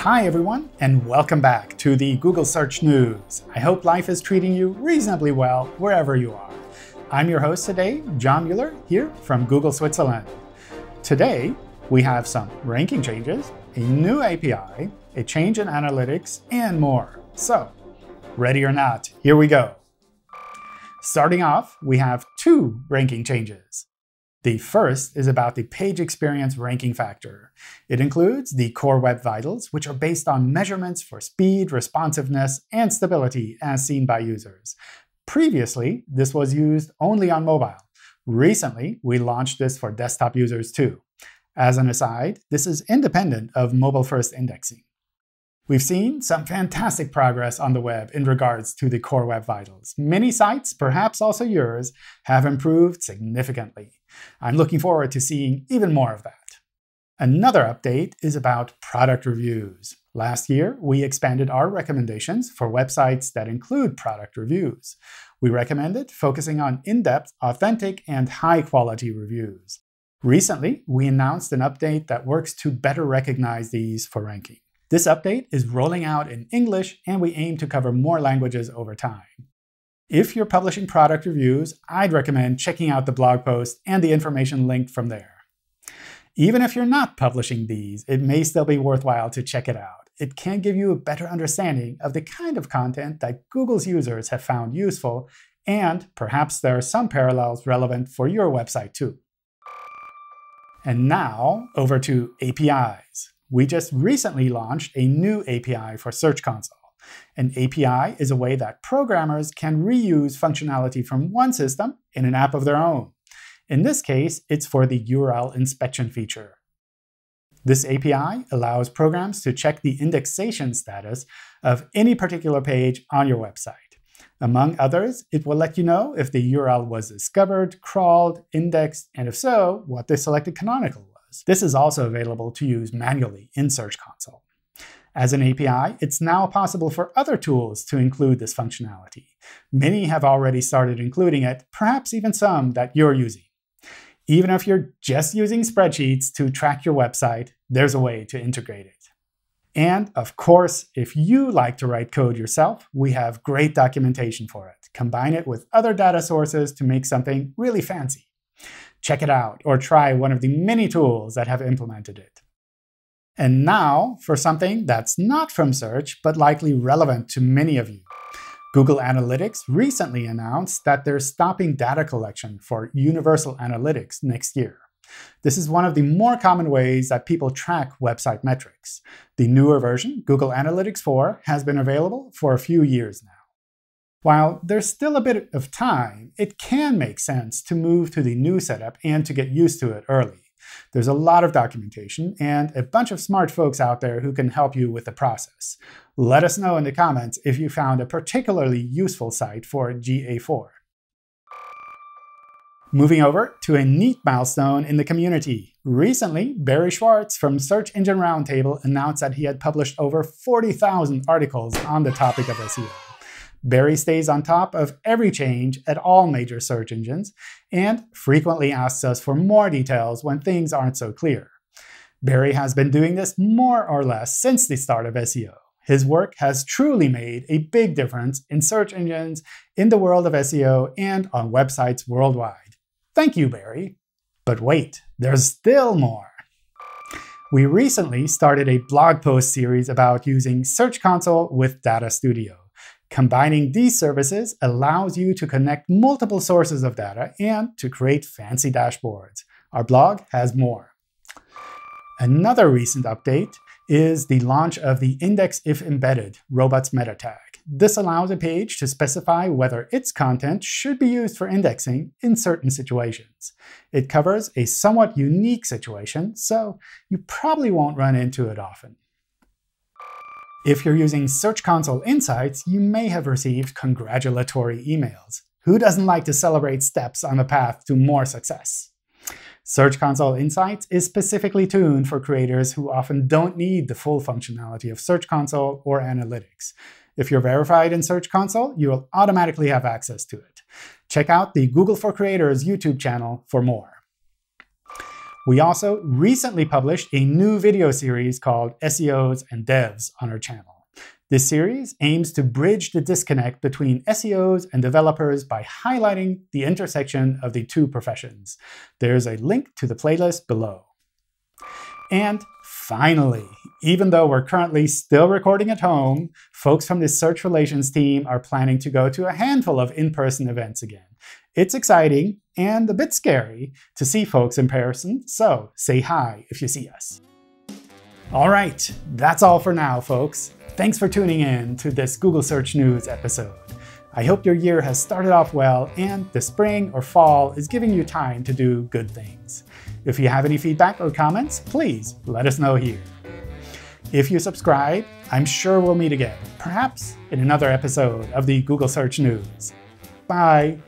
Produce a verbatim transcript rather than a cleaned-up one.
Hi everyone, and welcome back to the Google Search News. I hope life is treating you reasonably well wherever you are. I'm your host today, John Mueller, here from Google Switzerland. Today, we have some ranking changes, a new A P I, a change in analytics, and more. So, ready or not, here we go. Starting off, we have two ranking changes. The first is about the page experience ranking factor. It includes the core web vitals, which are based on measurements for speed, responsiveness, and stability as seen by users. Previously, this was used only on mobile. Recently, we launched this for desktop users too. As an aside, this is independent of mobile-first indexing. We've seen some fantastic progress on the web in regards to the core web vitals. Many sites, perhaps also yours, have improved significantly. I'm looking forward to seeing even more of that. Another update is about product reviews. Last year, we expanded our recommendations for websites that include product reviews. We recommended focusing on in-depth, authentic, and high-quality reviews. Recently, we announced an update that works to better recognize these for ranking. This update is rolling out in English, and we aim to cover more languages over time. If you're publishing product reviews, I'd recommend checking out the blog post and the information linked from there. Even if you're not publishing these, it may still be worthwhile to check it out. It can give you a better understanding of the kind of content that Google's users have found useful, and perhaps there are some parallels relevant for your website too. And now, over to A P Is. We just recently launched a new A P I for Search Console. An A P I is a way that programmers can reuse functionality from one system in an app of their own. In this case, it's for the U R L inspection feature. This A P I allows programs to check the indexation status of any particular page on your website. Among others, it will let you know if the U R L was discovered, crawled, indexed, and if so, what the selected canonical was. This is also available to use manually in Search Console. As an A P I, it's now possible for other tools to include this functionality. Many have already started including it, perhaps even some that you're using. Even if you're just using spreadsheets to track your website, there's a way to integrate it. And of course, if you like to write code yourself, we have great documentation for it. Combine it with other data sources to make something really fancy. Check it out, or try one of the many tools that have implemented it. And now for something that's not from Search, but likely relevant to many of you. Google Analytics recently announced that they're stopping data collection for universal analytics next year. This is one of the more common ways that people track website metrics. The newer version, Google Analytics four, has been available for a few years now. While there's still a bit of time, it can make sense to move to the new setup and to get used to it early. There's a lot of documentation and a bunch of smart folks out there who can help you with the process. Let us know in the comments if you found a particularly useful site for G A four. Moving over to a neat milestone in the community. Recently, Barry Schwartz from Search Engine Roundtable announced that he had published over forty thousand articles on the topic of S E O. Barry stays on top of every change at all major search engines and frequently asks us for more details when things aren't so clear. Barry has been doing this more or less since the start of S E O. His work has truly made a big difference in search engines, in the world of S E O, and on websites worldwide. Thank you, Barry. But wait, there's still more. We recently started a blog post series about using Search Console with Data Studio. Combining these services allows you to connect multiple sources of data and to create fancy dashboards. Our blog has more. Another recent update is the launch of the indexifembedded robots meta tag. This allows a page to specify whether its content should be used for indexing in certain situations. It covers a somewhat unique situation, so you probably won't run into it often. If you're using Search Console Insights, you may have received congratulatory emails. Who doesn't like to celebrate steps on the path to more success? Search Console Insights is specifically tuned for creators who often don't need the full functionality of Search Console or Analytics. If you're verified in Search Console, you will automatically have access to it. Check out the Google for Creators YouTube channel for more. We also recently published a new video series called S E Os and Devs on our channel. This series aims to bridge the disconnect between S E Os and developers by highlighting the intersection of the two professions. There's a link to the playlist below. And finally, even though we're currently still recording at home, folks from the Search Relations team are planning to go to a handful of in-person events again. It's exciting and a bit scary to see folks in person, so say hi if you see us. All right, that's all for now, folks. Thanks for tuning in to this Google Search News episode. I hope your year has started off well and the spring or fall is giving you time to do good things. If you have any feedback or comments, please let us know here. If you subscribe, I'm sure we'll meet again, perhaps in another episode of the Google Search News. Bye.